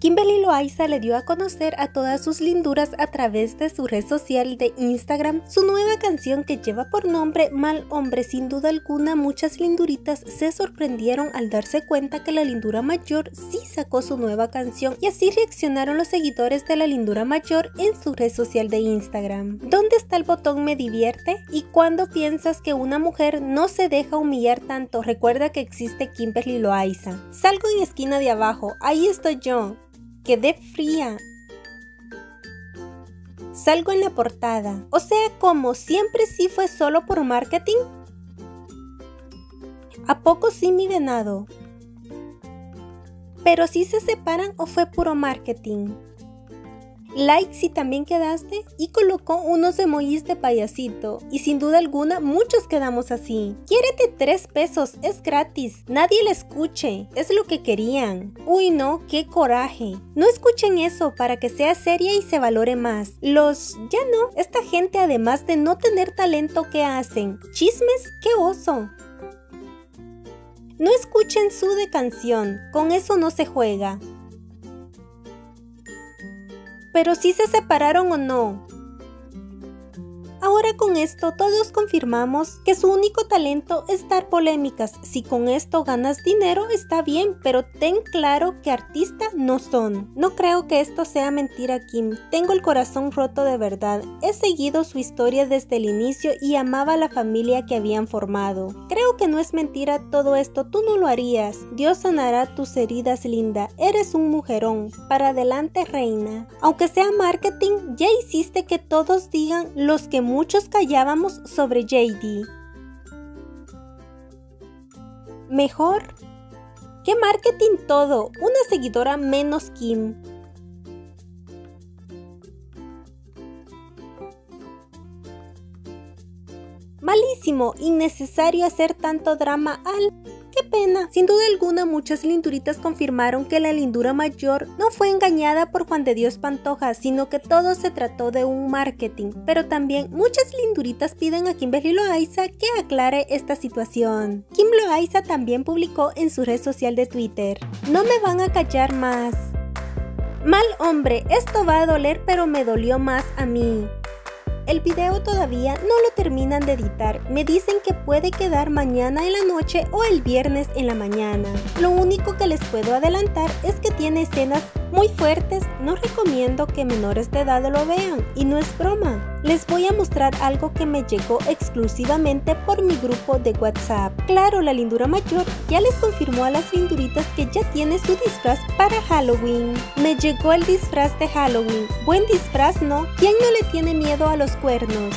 Kimberly Loaiza le dio a conocer a todas sus linduras a través de su red social de Instagram su nueva canción que lleva por nombre Mal Hombre. Sin duda alguna, muchas linduritas se sorprendieron al darse cuenta que la lindura mayor sí sacó su nueva canción, y así reaccionaron los seguidores de la lindura mayor en su red social de Instagram. ¿Dónde está el botón me divierte? ¿Y cuándo piensas que una mujer no se deja humillar tanto? Recuerda que existe Kimberly Loaiza. Salgo en esquina de abajo, ahí estoy yo. Quedé fría. Salgo en la portada. O sea, ¿cómo? ¿Siempre sí fue solo por marketing? ¿A poco sí, mi venado? ¿Pero sí se separan o fue puro marketing? Like si también quedaste. Y colocó unos emojis de payasito. Y sin duda alguna muchos quedamos así. Quiérete 3 pesos, es gratis. Nadie le escuche, es lo que querían. Uy no, qué coraje. No escuchen eso para que sea seria y se valore más. Ya no, esta gente además de no tener talento, ¿qué hacen? ¿Chismes? ¡Qué oso! No escuchen su de canción, con eso no se juega. ¿Pero sí se separaron o no? Ahora con esto todos confirmamos que su único talento es dar polémicas. Si con esto ganas dinero está bien, pero ten claro que artista no son. No creo que esto sea mentira, Kim. Tengo el corazón roto de verdad. He seguido su historia desde el inicio y amaba la familia que habían formado. Creo que no es mentira todo esto, tú no lo harías. Dios sanará tus heridas, linda. Eres un mujerón. Para adelante, reina. Aunque sea marketing, ya hiciste que todos digan los que muchos callábamos sobre JD. Mejor que marketing todo, una seguidora menos Kim. Malísimo, innecesario hacer tanto drama al... ¡Qué pena! Sin duda alguna muchas linduritas confirmaron que la lindura mayor no fue engañada por Juan de Dios Pantoja, sino que todo se trató de un marketing. Pero también muchas linduritas piden a Kimberly Loaiza que aclare esta situación. Kim Loaiza también publicó en su red social de Twitter: no me van a callar más. Mal hombre, esto va a doler, pero me dolió más a mí. El video todavía no lo terminan de editar, me dicen que puede quedar mañana en la noche o el viernes en la mañana. Lo único que les puedo adelantar es que tiene escenas muy fuertes, no recomiendo que menores de edad lo vean, y no es broma. Les voy a mostrar algo que me llegó exclusivamente por mi grupo de WhatsApp. Claro, la lindura mayor ya les confirmó a las linduritas que ya tiene su disfraz para Halloween. Me llegó el disfraz de Halloween, buen disfraz, ¿no? ¿Quién no le tiene miedo a los cuernos?